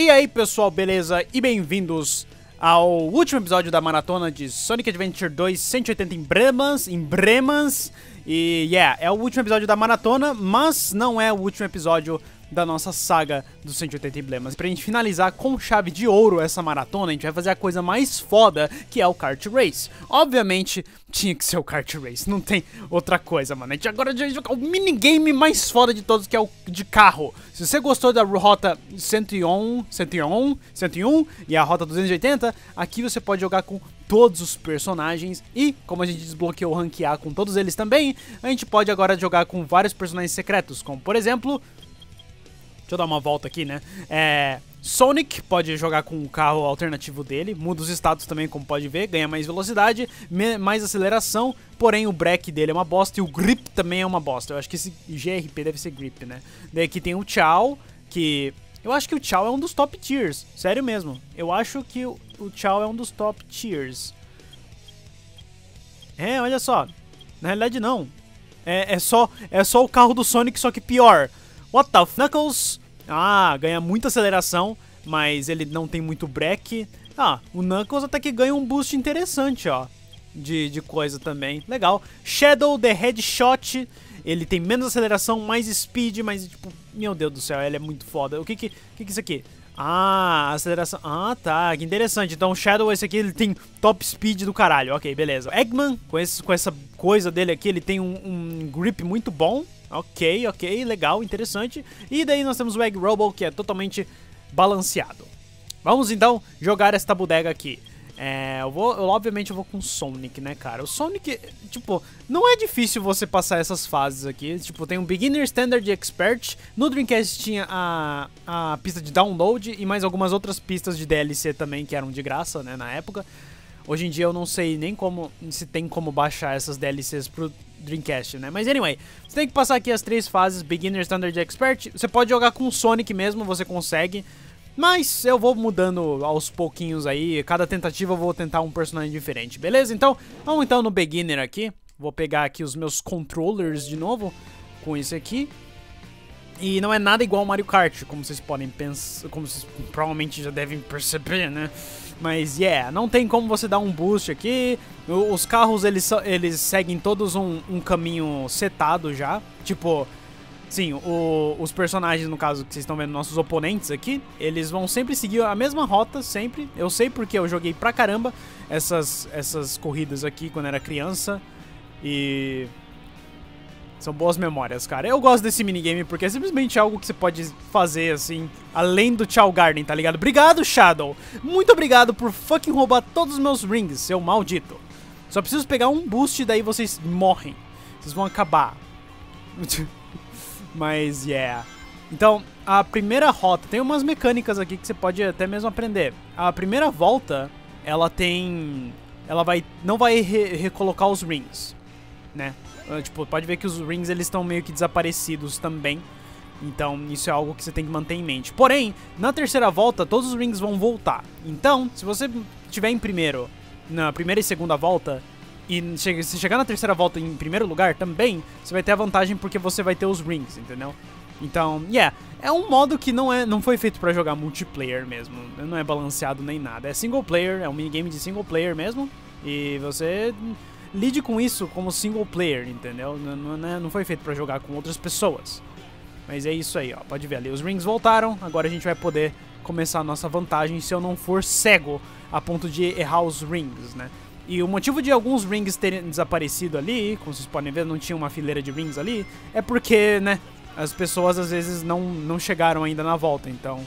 E aí pessoal, beleza? E bem-vindos ao último episódio da maratona de Sonic Adventure 2 180 em Bremas. E é o último episódio da maratona, mas não é o último episódio da nossa saga dos 180 emblemas. Pra gente finalizar com chave de ouro essa maratona, a gente vai fazer a coisa mais foda, que é o kart race. Obviamente, tinha que ser o kart race, não tem outra coisa, mano. A gente agora vai jogar o minigame mais foda de todos, que é o de carro. Se você gostou da rota 101 e a rota 280, aqui você pode jogar com todos os personagens. E como a gente desbloqueou o ranquear com todos eles também, a gente pode agora jogar com vários personagens secretos, como por exemplo... Deixa eu dar uma volta aqui, né? Sonic pode jogar com o carro alternativo dele, muda os status também, como pode ver, ganha mais velocidade, mais aceleração, porém o break dele é uma bosta e o grip também é uma bosta. Eu acho que esse GRP deve ser grip, né? Daí aqui tem o Chao, que... Eu acho que o Chao é um dos top tiers, sério mesmo. Eu acho que o Chao é um dos top tiers. É, olha só. Na realidade não. É só o carro do Sonic, só que pior. What the f... Knuckles... Ah, ganha muita aceleração, mas ele não tem muito break. Ah, o Knuckles até que ganha um boost interessante, ó. De coisa também. Legal. Shadow, the Headshot. Ele tem menos aceleração, mais speed, mas tipo... Meu Deus do céu, ele é muito foda. O que é isso aqui? Ah, aceleração... Ah, tá. Que interessante. Então, o Shadow, esse aqui, ele tem top speed do caralho. Ok, beleza. Eggman, com essa coisa dele aqui, ele tem um grip muito bom. Ok, legal, interessante. E daí nós temos o Egg Robo, que é totalmente balanceado. Vamos então jogar esta bodega aqui. Eu obviamente vou com o Sonic, né, cara? O Sonic, tipo, não é difícil você passar essas fases aqui. Tipo, tem um Beginner, Standard e Expert. No Dreamcast tinha a pista de download e mais algumas outras pistas de DLC também, que eram de graça, né, na época. Hoje em dia eu não sei nem como, se tem como baixar essas DLCs pro Dreamcast, né? Mas anyway, você tem que passar aqui as três fases, Beginner, Standard e Expert. Você pode jogar com o Sonic mesmo, você consegue. Mas eu vou mudando aos pouquinhos aí, cada tentativa eu vou tentar um personagem diferente, beleza? Então, vamos então no Beginner aqui. Vou pegar aqui os meus controllers de novo, com esse aqui. E não é nada igual ao Mario Kart, como vocês podem pensar, como vocês provavelmente já devem perceber, né? Mas, não tem como você dar um boost aqui. Os carros, eles seguem todos um caminho setado já. Tipo, sim, os personagens, no caso, que vocês estão vendo, nossos oponentes aqui, eles vão sempre seguir a mesma rota, sempre. Eu sei porque eu joguei pra caramba essas corridas aqui quando era criança. E... são boas memórias, cara. Eu gosto desse minigame porque é simplesmente algo que você pode fazer, assim, além do Chao Garden, tá ligado? Obrigado, Shadow! Muito obrigado por fucking roubar todos os meus rings, seu maldito. Só preciso pegar um boost e daí vocês morrem. Vocês vão acabar. Mas, Então, a primeira rota... Tem umas mecânicas aqui que você pode até mesmo aprender. A primeira volta, ela tem... Ela vai... Não vai recolocar os rings, né? Tipo, pode ver que os rings, eles estão meio que desaparecidos também. Então, isso é algo que você tem que manter em mente. Porém, na terceira volta, todos os rings vão voltar. Então, se você estiver em primeiro, na primeira e segunda volta, e se chegar na terceira volta em primeiro lugar também, você vai ter a vantagem porque você vai ter os rings, entendeu? Então, é um modo que não foi feito pra jogar multiplayer mesmo. Não é balanceado nem nada. É single player, é um minigame de single player mesmo. E você... lide com isso como single player, entendeu? Não foi feito pra jogar com outras pessoas. Mas é isso aí, ó. Pode ver ali, os rings voltaram. Agora a gente vai poder começar a nossa vantagem se eu não for cego a ponto de errar os rings, né? E o motivo de alguns rings terem desaparecido ali, como vocês podem ver, não tinha uma fileira de rings ali, é porque, né, as pessoas às vezes não chegaram ainda na volta. Então,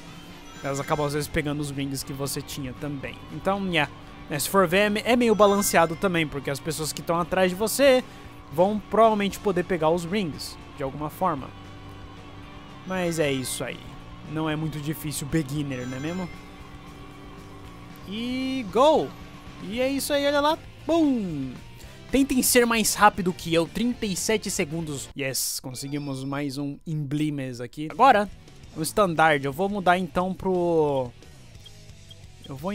elas acabam às vezes pegando os rings que você tinha também. Então, se for ver, é meio balanceado também, porque as pessoas que estão atrás de você vão provavelmente poder pegar os rings, de alguma forma. Mas é isso aí. Não é muito difícil beginner, não é mesmo? E go! E é isso aí, olha lá. Bum! Tentem ser mais rápido que eu, 37 segundos. Yes, conseguimos mais um emblemas aqui. Agora, o standard, eu vou mudar então pro... Eu vou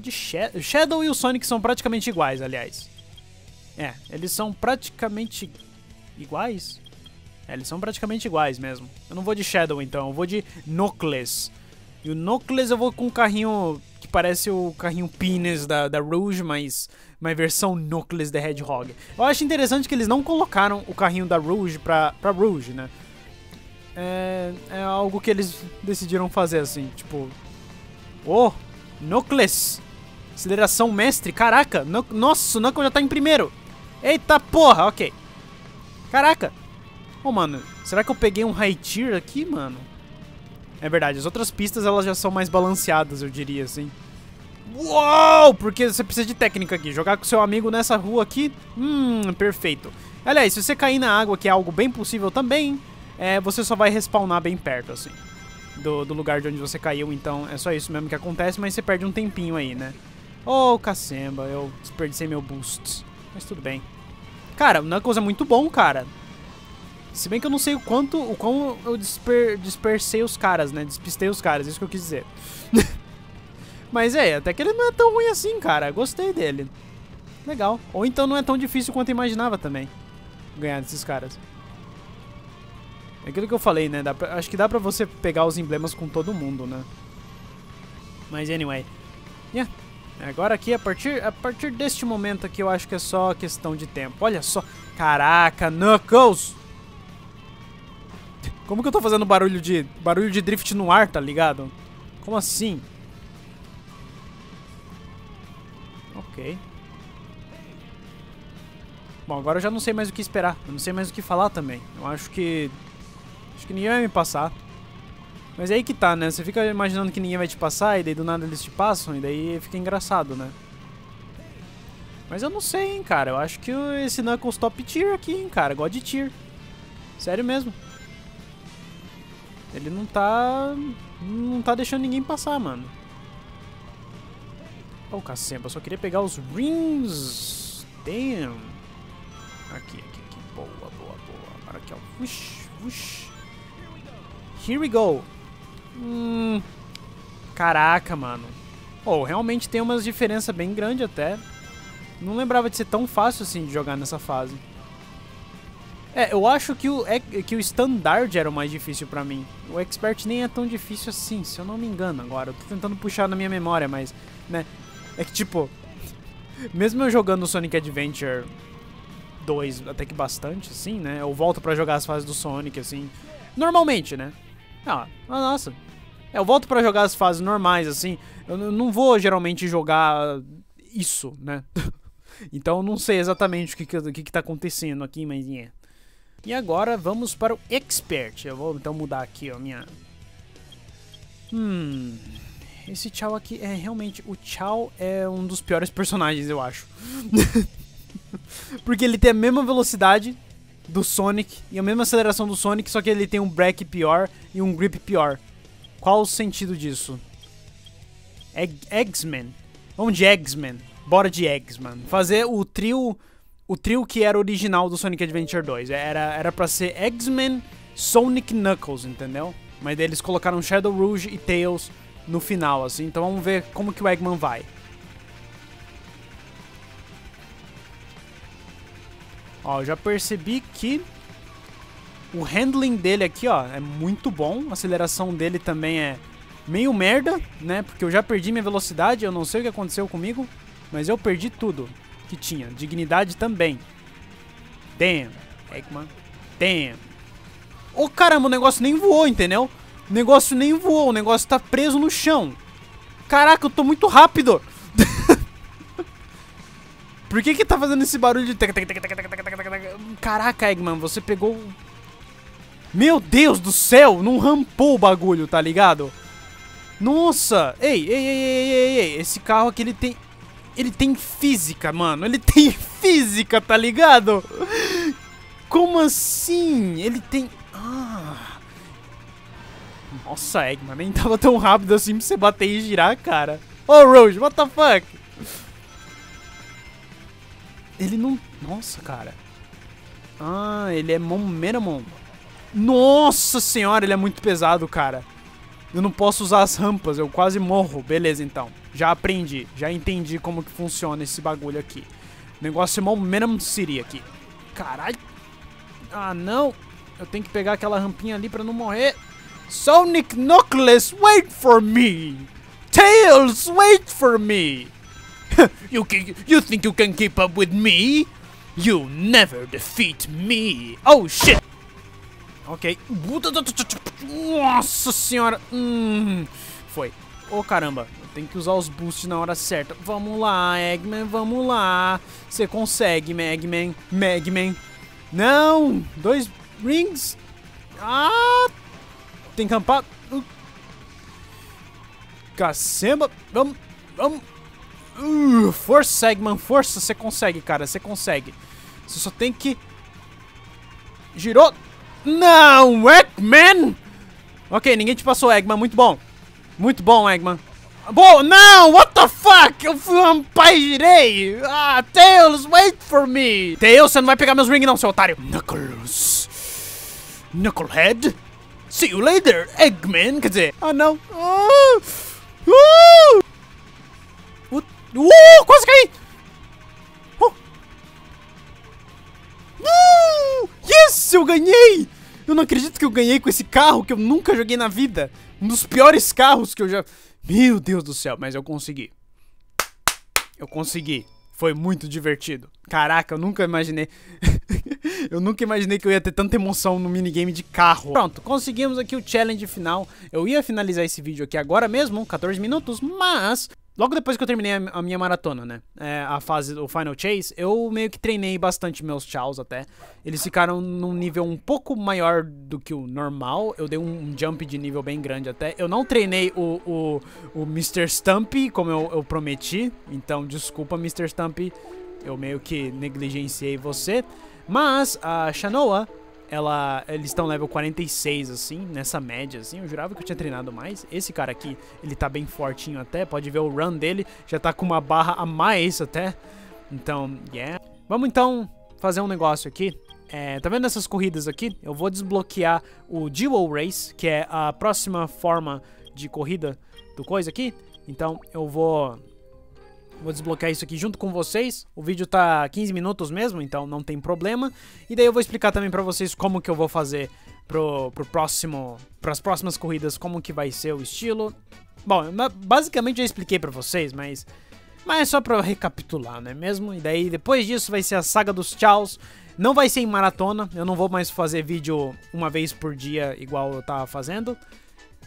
de Shadow. O Shadow e o Sonic são praticamente iguais, aliás. Eles são praticamente iguais? É, eles são praticamente iguais mesmo. Eu não vou de Shadow então, eu vou de Knuckles. E o Knuckles eu vou com um carrinho que parece o carrinho Penis da Rouge, mas uma versão Knuckles da Hedgehog. Eu acho interessante que eles não colocaram o carrinho da Rouge pra Rouge, né? É algo que eles decidiram fazer assim, tipo... Oh, Knuckles! Aceleração mestre, caraca! Nossa, o Knuckles já tá em primeiro! Eita porra, ok. Caraca! Ô, mano, será que eu peguei um high tier aqui, mano? É verdade, as outras pistas elas já são mais balanceadas, eu diria, assim. Uou! Porque você precisa de técnica aqui. Jogar com seu amigo nessa rua aqui, perfeito. Aliás, se você cair na água, que é algo bem possível também, você só vai respawnar bem perto, assim, do lugar de onde você caiu. Então é só isso mesmo que acontece, mas você perde um tempinho aí, né? Ô, cacemba, eu desperdicei meu boost. Mas tudo bem. Cara, o Knuckles é muito bom, cara. Se bem que eu não sei o quão eu dispersei os caras, né? Despistei os caras, isso que eu quis dizer. Mas até que ele não é tão ruim assim, cara. Gostei dele. Legal. Ou então não é tão difícil quanto eu imaginava também ganhar desses caras. É aquilo que eu falei, né? Acho que dá pra você pegar os emblemas com todo mundo, né? Mas anyway. Yeah. Agora aqui, a partir deste momento aqui, eu acho que é só questão de tempo. Olha só. Caraca, Knuckles! Como que eu tô fazendo barulho de drift no ar, tá ligado? Como assim? Ok. Bom, agora eu já não sei mais o que esperar. Eu não sei mais o que falar também. Eu acho que ninguém vai me passar. Mas é aí que tá, né? Você fica imaginando que ninguém vai te passar e daí do nada eles te passam e daí fica engraçado, né? Mas eu não sei, hein, cara. Eu acho que esse Knuckles top tier aqui, hein, cara. God tier. Sério mesmo. Ele não tá deixando ninguém passar, mano. Ô, cacemba, eu só queria pegar os rings. Damn. Aqui. Boa. Agora aqui, ó. Ush. Here we go. Caraca, mano. Realmente tem umas diferenças bem grandes até. Não lembrava de ser tão fácil assim de jogar nessa fase. Eu acho que o Standard era o mais difícil pra mim. O Expert nem é tão difícil assim, se eu não me engano agora. Eu tô tentando puxar na minha memória, mas... né? É que, tipo... mesmo eu jogando Sonic Adventure 2 até que bastante, assim, né? Eu volto pra jogar as fases do Sonic, assim... normalmente, né? Ah, nossa... eu volto pra jogar as fases normais, assim... eu não vou, geralmente, jogar isso, né? Então eu não sei exatamente o que tá acontecendo aqui, mas... E agora vamos para o Expert. Eu vou então mudar aqui a minha... Esse Chao aqui é realmente... o Chao é um dos piores personagens, eu acho. Porque ele tem a mesma velocidade do Sonic e a mesma aceleração do Sonic, só que ele tem um break pior e um grip pior. Qual o sentido disso? Eggman. Vamos de Eggman. Bora de Eggman. Fazer o trio... o trio que era original do Sonic Adventure 2. Era pra ser Eggman, Sonic, Knuckles, entendeu? Mas daí eles colocaram Shadow, Rouge e Tails no final, assim. Então vamos ver como que o Eggman vai. Ó, eu já percebi que o handling dele aqui, ó, é muito bom. A aceleração dele também é meio merda, né? Porque eu já perdi minha velocidade, eu não sei o que aconteceu comigo, mas eu perdi tudo que tinha. Dignidade também. Damn. Eggman. Damn. Ô, caramba, o negócio nem voou, entendeu? O negócio nem voou. O negócio tá preso no chão. Caraca, eu tô muito rápido. Por que que tá fazendo esse barulho de... Caraca, Eggman, você pegou... Meu Deus do céu, não rampou o bagulho, tá ligado? Nossa. Ei. Esse carro aqui, ele tem... ele tem física, mano. Ele tem física, tá ligado? Como assim? Ele tem... Nossa, Eggman, nem tava tão rápido assim pra você bater e girar, cara. Ô, Rouge, what the fuck? Ele não... nossa, cara. Ele é Momeramon. Nossa senhora, ele é muito pesado, cara. Eu não posso usar as rampas, eu quase morro. Beleza, então. Já aprendi, já entendi como que funciona esse bagulho aqui. O negócio é Momentum City aqui. Caralho. Ah, não. Eu tenho que pegar aquela rampinha ali pra não morrer. Sonic, Knuckles, wait for me! Tails, wait for me! You think you can keep up with me? You never defeat me! Oh, shit! Ok. Nossa senhora! Foi. Oh, caramba. Tem que usar os boosts na hora certa. Vamos lá, Eggman, vamos lá. Você consegue, Eggman. Eggman. Não! 2 rings. Ah! Tem que acampar. Cacemba. Vamos, vamos. Força, Eggman, força. Você consegue, cara, você consegue. Você só tem que... Girou. Não, Eggman! Ok, ninguém te passou, Eggman. Muito bom. Muito bom, Eggman. Boa, não, what the fuck? Eu fui um pai e girei. Ah, Tails, wait for me. Tails, você não vai pegar meus rings não, seu otário. Knuckles. Knucklehead. See you later, Eggman. Quer dizer... Ah, não. Quase caí. Yes, eu ganhei. Eu não acredito que eu ganhei com esse carro que eu nunca joguei na vida. Um dos piores carros que eu já... Meu Deus do céu, mas eu consegui. Eu consegui. Foi muito divertido. Caraca, eu nunca imaginei. Eu nunca imaginei que eu ia ter tanta emoção no minigame de carro. Pronto, conseguimos aqui o challenge final. Eu ia finalizar esse vídeo aqui agora mesmo, 14 minutos, mas... Logo depois que eu terminei a minha maratona, né? A fase do Final Chase, eu meio que treinei bastante meus Chaos até. Eles ficaram num nível um pouco maior do que o normal. Eu dei um jump de nível bem grande até. Eu não treinei o Mr. Stumpy, como eu prometi. Então, desculpa, Mr. Stumpy. Eu meio que negligenciei você. Mas a Shanoa... Eles estão level 46, assim, nessa média, assim. Eu jurava que eu tinha treinado mais. Esse cara aqui, ele tá bem fortinho até. Pode ver o run dele, já tá com uma barra a mais até. Então, yeah. Vamos então fazer um negócio aqui. Tá vendo essas corridas aqui? Eu vou desbloquear o Dual Race, que é a próxima forma de corrida do coisa aqui. Então, eu vou desbloquear isso aqui junto com vocês. O vídeo tá 15 minutos mesmo, então não tem problema. E daí eu vou explicar também pra vocês como que eu vou fazer pras próximas corridas, como que vai ser o estilo. Bom, basicamente eu expliquei pra vocês, mas é só pra recapitular, não é mesmo? E daí depois disso vai ser a saga dos Chaos. Não vai ser em maratona, eu não vou mais fazer vídeo uma vez por dia igual eu tava fazendo.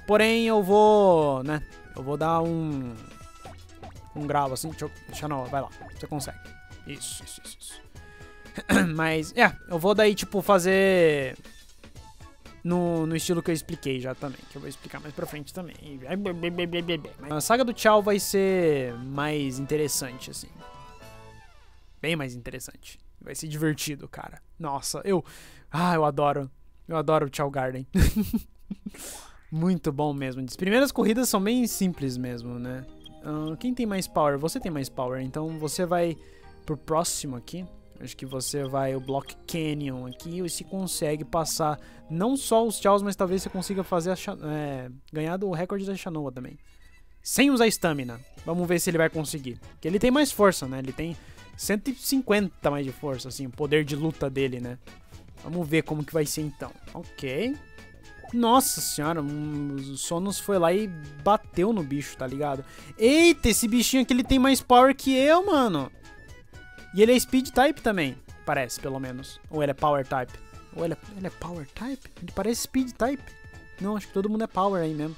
Porém eu vou, né, eu vou dar um grau assim, Shanoa, vai lá, você consegue. Isso. Mas, eu vou daí, tipo, fazer no estilo que eu expliquei já também, que eu vou explicar mais pra frente também. A saga do Chao vai ser mais interessante, assim. Bem mais interessante. Vai ser divertido, cara. Nossa, eu adoro. Eu adoro o Chao Garden. Muito bom mesmo. As primeiras corridas são bem simples mesmo, né? Quem tem mais power? Você tem mais power, então você vai pro próximo aqui. Acho que você vai o Block Canyon aqui e se consegue passar não só os Chaos, mas talvez você consiga fazer ganhar do recorde da Shanoa também. Sem usar stamina. Vamos ver se ele vai conseguir. Porque ele tem mais força, né? Ele tem 150 mais de força, assim, o poder de luta dele, né? Vamos ver como que vai ser então. Ok. Nossa senhora, o Sonos foi lá e bateu no bicho, tá ligado? Eita, esse bichinho aqui ele tem mais power que eu, mano. E ele é Speed Type também, parece, pelo menos. Ou ele é Power Type. Ou ele é Power Type? Ele parece Speed Type. Não, acho que todo mundo é Power aí mesmo.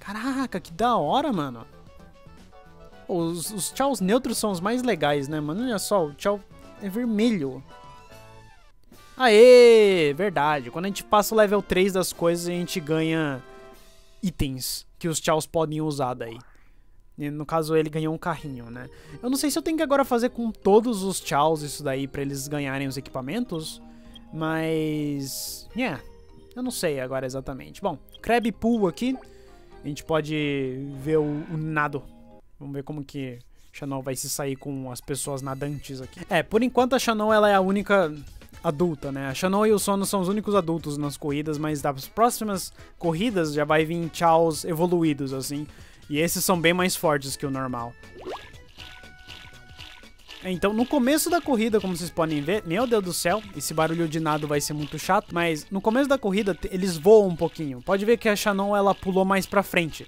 Caraca, que da hora, mano. Os Chaos neutros são os mais legais, né, mano? Olha só, o Chao é vermelho. Aê, verdade. Quando a gente passa o level 3 das coisas, a gente ganha itens que os Chaos podem usar daí. E no caso, ele ganhou um carrinho, né? Eu não sei se eu tenho que agora fazer com todos os Chaos isso daí pra eles ganharem os equipamentos, mas... eu não sei agora exatamente. Bom, Crab Pool aqui. A gente pode ver o nado. Vamos ver como que Shanoa vai se sair com as pessoas nadantes aqui. Por enquanto a Shanoa ela é a única... adulta, né? A Shanoa e o Sono são os únicos adultos nas corridas, mas das próximas corridas já vai vir Chaos evoluídos, assim. E esses são bem mais fortes que o normal. Então, no começo da corrida, como vocês podem ver, meu Deus do céu, esse barulho de nado vai ser muito chato, mas no começo da corrida eles voam um pouquinho. Pode ver que a Shanoa, ela pulou mais pra frente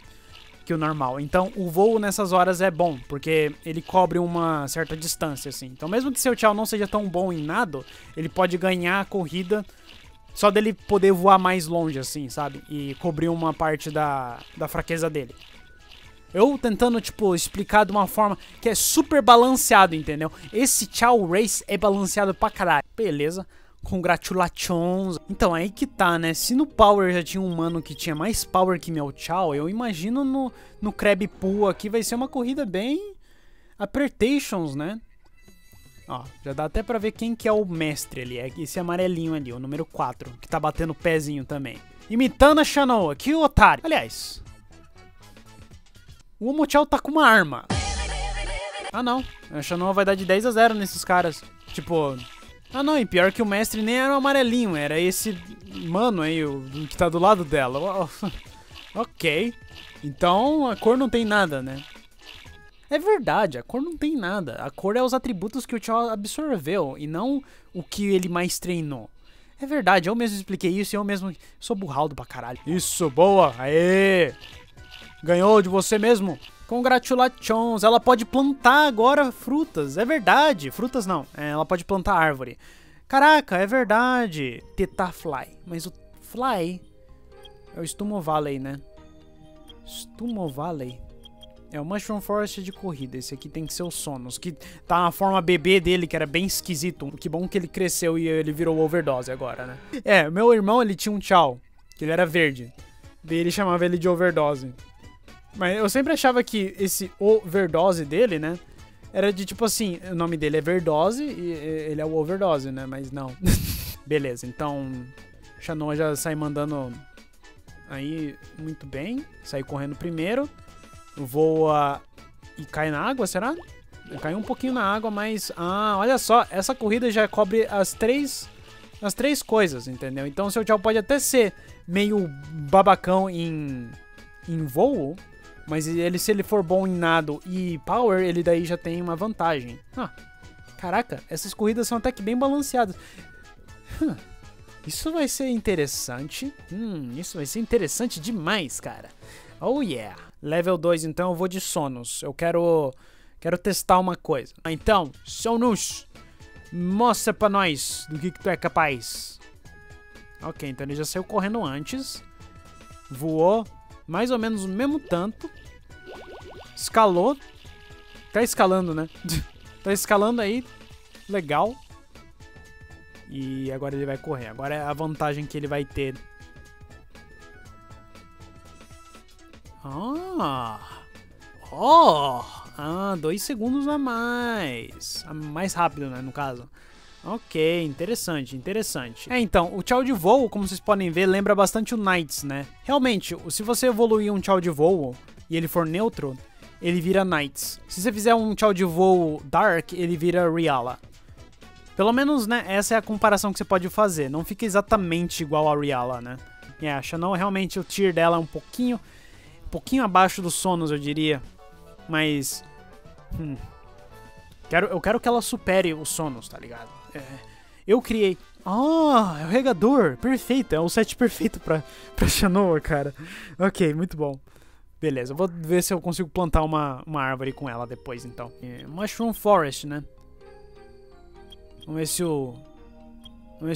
que o normal. Então, o voo nessas horas é bom, porque ele cobre uma certa distância, assim. Então, mesmo que seu Chao não seja tão bom em nado, ele pode ganhar a corrida só dele poder voar mais longe, assim, sabe? E cobrir uma parte da fraqueza dele. Eu tentando, tipo, explicar de uma forma que é super balanceado, entendeu? Esse Chao Race é balanceado pra caralho. Beleza. Congratulations. Então, aí que tá, né? Se no Power já tinha um mano que tinha mais Power que meu Chao, eu imagino no Crab Pool aqui vai ser uma corrida bem... Apertations, né? Ó, já dá até pra ver quem que é o mestre ali. É esse amarelinho ali, o número 4, que tá batendo o pezinho também. Imitando a Shanoa, que otário. Aliás... O Omochao tá com uma arma. Ah, não. A Shanoa vai dar de 10-0 nesses caras. Tipo... Ah, não, e pior que o mestre nem era o amarelinho, era esse mano aí, o que tá do lado dela. Ok. Então, a cor não tem nada, né? É verdade, a cor não tem nada. A cor é os atributos que o Chao absorveu e não o que ele mais treinou. É verdade, eu mesmo expliquei isso e eu mesmo sou burraldo pra caralho. Isso, boa! Aê! Ganhou de você mesmo. Congratulations. Ela pode plantar agora frutas. É verdade. Frutas não. Ela pode plantar árvore. Caraca, é verdade. Tetafly. Mas o Fly é o Stumovalley, né? Stumovalley. É o Mushroom Forest de corrida. Esse aqui tem que ser o Sonos, que tá na forma bebê dele, que era bem esquisito. Que bom que ele cresceu e ele virou overdose agora, né? É, meu irmão, ele tinha um Chao, que ele era verde. Daí ele chamava ele de overdose. Mas eu sempre achava que esse overdose dele, né, era de tipo assim, o nome dele é Verdose e ele é o overdose, né, mas não. Beleza, então Shanoa já sai mandando aí muito bem, sai correndo primeiro, voa e cai na água, será? Caiu um pouquinho na água, mas, ah, olha só, essa corrida já cobre as três coisas, entendeu? Então seu Chao pode até ser meio babacão em voo, mas ele, se ele for bom em nado e power, ele daí já tem uma vantagem. Ah, caraca, essas corridas são até que bem balanceadas. Isso vai ser interessante. Isso vai ser interessante demais, cara. Oh yeah. Level 2, então eu vou de Sonos. Eu quero testar uma coisa. Então, Sonos, mostra pra nós do que tu é capaz. Ok, então ele já saiu correndo antes. Voou mais ou menos o mesmo tanto. Escalou. Tá escalando, né? Tá escalando aí. Legal. E agora ele vai correr. Agora é a vantagem que ele vai ter. Ah! Oh! Ah, 2 segundos a mais. Mais rápido, né, no caso. Ok, interessante, interessante. É, então, o Chao de voo, como vocês podem ver, lembra bastante o Nights, né? Realmente, se você evoluir um Chao de voo e ele for neutro, ele vira Nights. Se você fizer um Chao de voo Dark, ele vira Reala. Pelo menos, né, essa é a comparação que você pode fazer. Não fica exatamente igual a Reala, né? É, a Shanoa, realmente, o tier dela é um pouquinho abaixo dos Sonos, eu diria. Mas... Eu quero que ela supere os Sonos, tá ligado? Eu criei... Ah, é o regador. Perfeito. É um set perfeito pra Shanoa, cara. Ok, muito bom. Beleza, eu vou ver se eu consigo plantar uma árvore com ela depois, então. Mushroom Forest, né? Vamos ver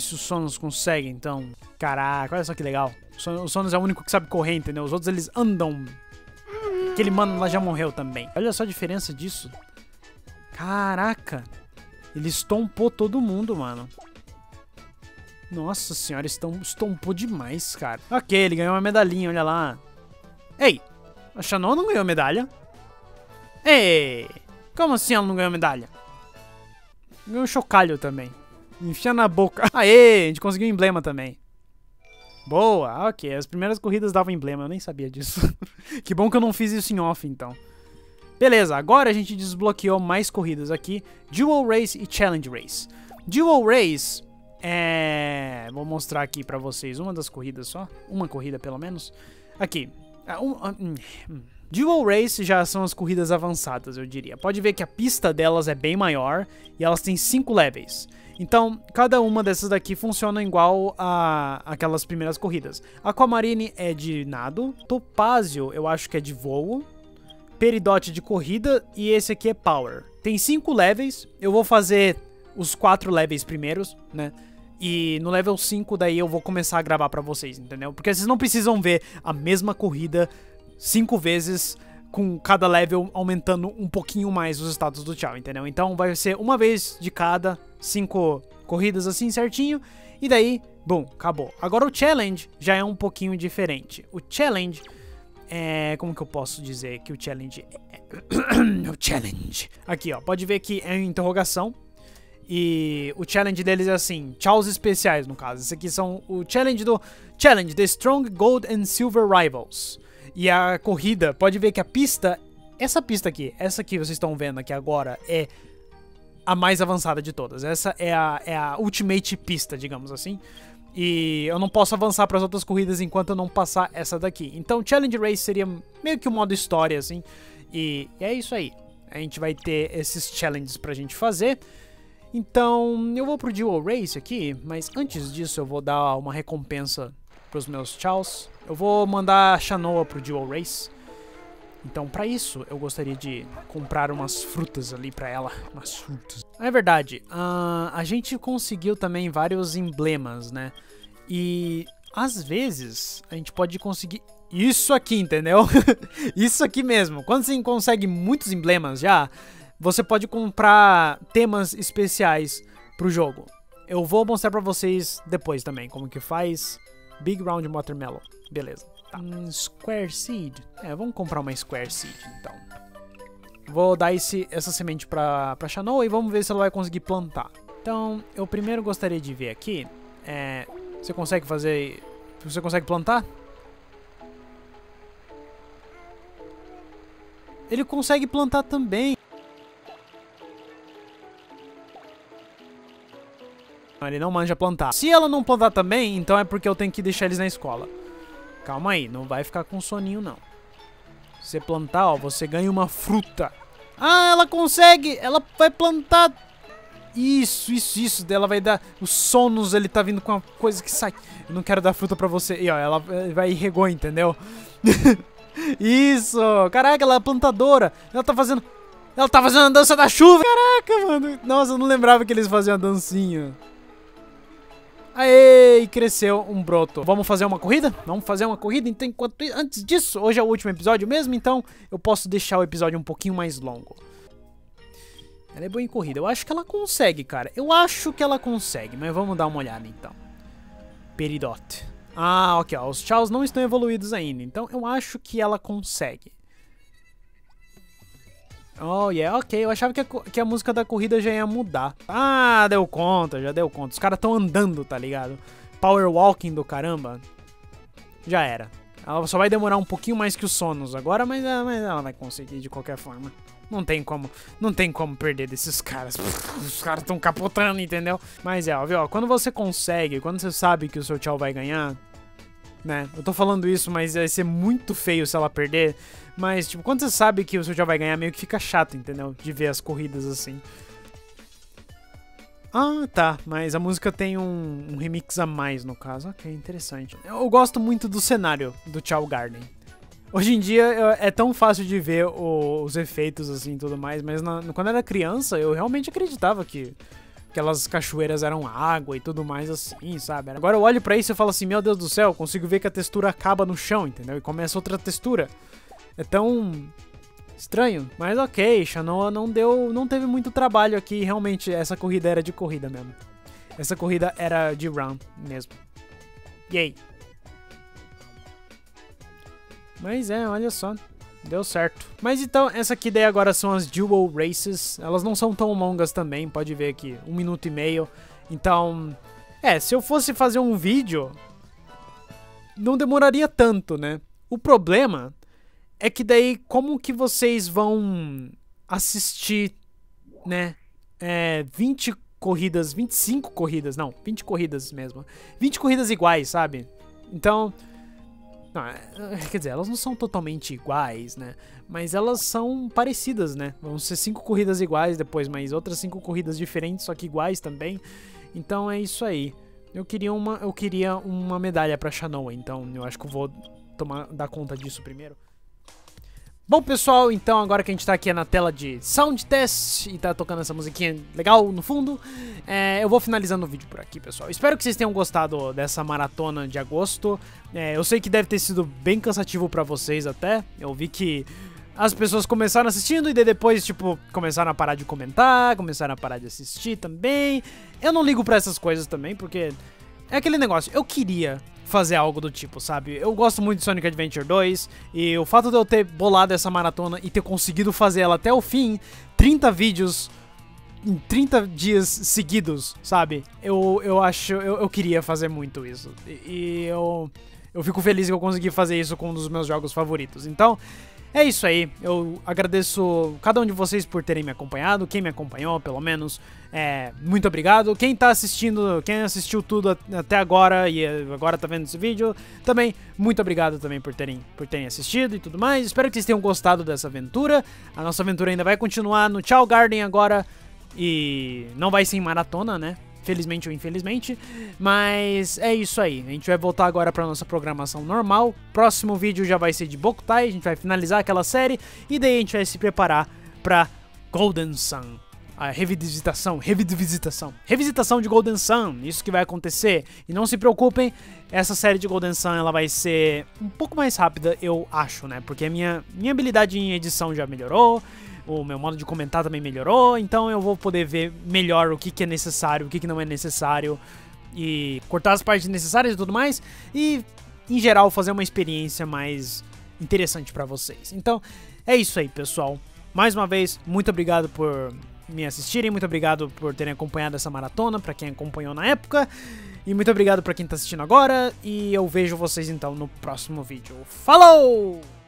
se os Sonos conseguem, então. Caraca, olha só que legal. O Sonos é o único que sabe correr, entendeu? Os outros, eles andam. Aquele mano lá já morreu também. Olha só a diferença disso. Caraca, ele estompou todo mundo, mano. Nossa senhora, estompou demais, cara. Ok, ele ganhou uma medalhinha, olha lá. Ei, a Shanoa não ganhou medalha? Ei, como assim ela não ganhou medalha? Ganhou um chocalho também. Enfia na boca. Aê, a gente conseguiu um emblema também. Boa, ok, as primeiras corridas davam emblema, eu nem sabia disso. Que bom que eu não fiz isso em off, então. Beleza, agora a gente desbloqueou mais corridas aqui. Dual Race e Challenge Race. Dual Race é... Vou mostrar aqui pra vocês uma das corridas só. Uma corrida, pelo menos. Aqui. Dual Race já são as corridas avançadas, eu diria. Pode ver que a pista delas é bem maior e elas têm 5 levels. Então, cada uma dessas daqui funciona igual a aquelas primeiras corridas. Aquamarine é de nado, Topázio eu acho que é de voo, Peridot de corrida e esse aqui é Power. Tem 5 levels, eu vou fazer os 4 levels primeiros, né? E no level 5 daí eu vou começar a gravar pra vocês, entendeu? Porque vocês não precisam ver a mesma corrida 5 vezes, com cada level aumentando um pouquinho mais os status do Chao, entendeu? Então vai ser uma vez de cada 5 corridas assim certinho, e daí, bom, acabou. Agora o challenge já é um pouquinho diferente. O challenge é... como que eu posso dizer que o challenge é... o challenge... aqui, ó, pode ver que é em interrogação. E o challenge deles é assim, Chaos especiais no caso. Esses aqui são o challenge do... Challenge The Strong Gold and Silver Rivals. E a corrida, pode ver que a pista... Essa pista aqui, essa que vocês estão vendo aqui agora é a mais avançada de todas. Essa é a ultimate pista, digamos assim. E eu não posso avançar para as outras corridas enquanto eu não passar essa daqui. Então Challenge Race seria meio que um modo história, assim. E é isso aí. A gente vai ter esses challenges pra gente fazer. Então eu vou pro Dual Race aqui, mas antes disso eu vou dar uma recompensa para os meus Chaos. Eu vou mandar a Shanoa pro Dual Race. Então, pra isso, eu gostaria de comprar umas frutas ali pra ela. Umas frutas. É verdade, a gente conseguiu também vários emblemas, né? E, às vezes, a gente pode conseguir isso aqui, entendeu? Isso aqui mesmo. Quando você consegue muitos emblemas já, você pode comprar temas especiais pro jogo. Eu vou mostrar pra vocês depois também como que faz... Big Round Watermelon, beleza, tá. Square Seed, vamos comprar uma Square Seed então. Vou dar essa semente pra Shanoa e vamos ver se ela vai conseguir plantar. Então, eu primeiro gostaria de ver aqui, você consegue fazer, você consegue plantar? Ele consegue plantar também. Ele não manja plantar. Se ela não plantar também, então é porque eu tenho que deixar eles na escola. Calma aí, não vai ficar com soninho não. Se você plantar, ó, você ganha uma fruta. Ah, ela consegue! Ela vai plantar. Isso. Ela vai dar... O Sonos, ele tá vindo com uma coisa que sai. Eu não quero dar fruta pra você. E ó, ela vai e regou, entendeu? Isso! Caraca, ela é plantadora. Ela tá fazendo a dança da chuva. Caraca, mano. Nossa, eu não lembrava que eles faziam a dancinha. Aê, cresceu um broto. Vamos fazer uma corrida? Vamos fazer uma corrida? Então, antes disso, hoje é o último episódio mesmo, então eu posso deixar o episódio um pouquinho mais longo. Ela é boa em corrida. Eu acho que ela consegue, cara. Eu acho que ela consegue, mas vamos dar uma olhada, então. Peridot. Ah, ok, ó. Os Chaos não estão evoluídos ainda, então eu acho que ela consegue. Oh, yeah, ok. Eu achava que a música da corrida já ia mudar. Ah, deu conta, já deu conta. Os caras estão andando, tá ligado? Power walking do caramba. Já era. Ela só vai demorar um pouquinho mais que o Sonos agora, mas ela vai conseguir de qualquer forma. Não tem como perder desses caras. Os caras estão capotando, entendeu? Mas é, ó, viu? Quando você consegue, quando você sabe que o seu Chao vai ganhar... Né? Eu tô falando isso, mas vai ser muito feio se ela perder. Mas, tipo, quando você sabe que o seu já vai ganhar, meio que fica chato, entendeu? De ver as corridas assim. Ah, tá. Mas a música tem um remix a mais, no caso. Ok, interessante. Eu gosto muito do cenário do Chao Garden. Hoje em dia é tão fácil de ver os efeitos assim e tudo mais, mas quando era criança eu realmente acreditava que... Aquelas cachoeiras eram água e tudo mais assim, sabe? Agora eu olho pra isso e falo assim, meu Deus do céu, eu consigo ver que a textura acaba no chão, entendeu? E começa outra textura. É tão estranho. Mas ok, Shanoa não teve muito trabalho aqui. Realmente, essa corrida era de corrida mesmo. Essa corrida era de round mesmo. Yay! Mas é, olha só. Deu certo. Mas então, essa aqui daí agora são as Dual Races. Elas não são tão longas também, pode ver aqui. 1 minuto e meio. Então, se eu fosse fazer um vídeo, não demoraria tanto, né? O problema é que daí, como que vocês vão assistir, né? 20 corridas, 25 corridas, não, 20 corridas mesmo. 20 corridas iguais, sabe? Então... Ah, quer dizer, elas não são totalmente iguais, né? Mas elas são parecidas, né? Vão ser 5 corridas iguais depois, mas outras 5 corridas diferentes, só que iguais também. Então é isso aí. Eu queria uma medalha pra Shanoa, então eu acho que eu vou dar conta disso primeiro. Bom, pessoal, então agora que a gente tá aqui na tela de sound test e tá tocando essa musiquinha legal no fundo, eu vou finalizando o vídeo por aqui, pessoal. Espero que vocês tenham gostado dessa maratona de agosto. Eu sei que deve ter sido bem cansativo pra vocês até. Eu vi que as pessoas começaram assistindo e depois, tipo, começaram a parar de comentar, começaram a parar de assistir também. Eu não ligo pra essas coisas também, porque é aquele negócio, eu queria fazer algo do tipo, sabe? Eu gosto muito de Sonic Adventure 2 e o fato de eu ter bolado essa maratona e ter conseguido fazer ela até o fim, 30 vídeos em 30 dias seguidos, sabe? Eu queria fazer muito isso. E eu fico feliz que eu consegui fazer isso com um dos meus jogos favoritos. Então é isso aí, eu agradeço cada um de vocês por terem me acompanhado, quem me acompanhou pelo menos, muito obrigado. Quem tá assistindo, quem assistiu tudo até agora e agora tá vendo esse vídeo, também muito obrigado também por terem assistido e tudo mais. Espero que vocês tenham gostado dessa aventura, a nossa aventura ainda vai continuar no Chao Garden agora e não vai ser em maratona, né? Felizmente ou infelizmente, mas é isso aí, a gente vai voltar agora pra nossa programação normal, próximo vídeo já vai ser de Bokutai, a gente vai finalizar aquela série, e daí a gente vai se preparar pra Golden Sun, a revisitação de Golden Sun, isso que vai acontecer, e não se preocupem, essa série de Golden Sun ela vai ser um pouco mais rápida, eu acho, né, porque a minha habilidade em edição já melhorou, o meu modo de comentar também melhorou, então eu vou poder ver melhor o que é necessário, o que não é necessário, e cortar as partes necessárias e tudo mais, e em geral fazer uma experiência mais interessante pra vocês. Então é isso aí, pessoal, mais uma vez muito obrigado por me assistirem, muito obrigado por terem acompanhado essa maratona, pra quem acompanhou na época, e muito obrigado pra quem tá assistindo agora, e eu vejo vocês então no próximo vídeo. Falou!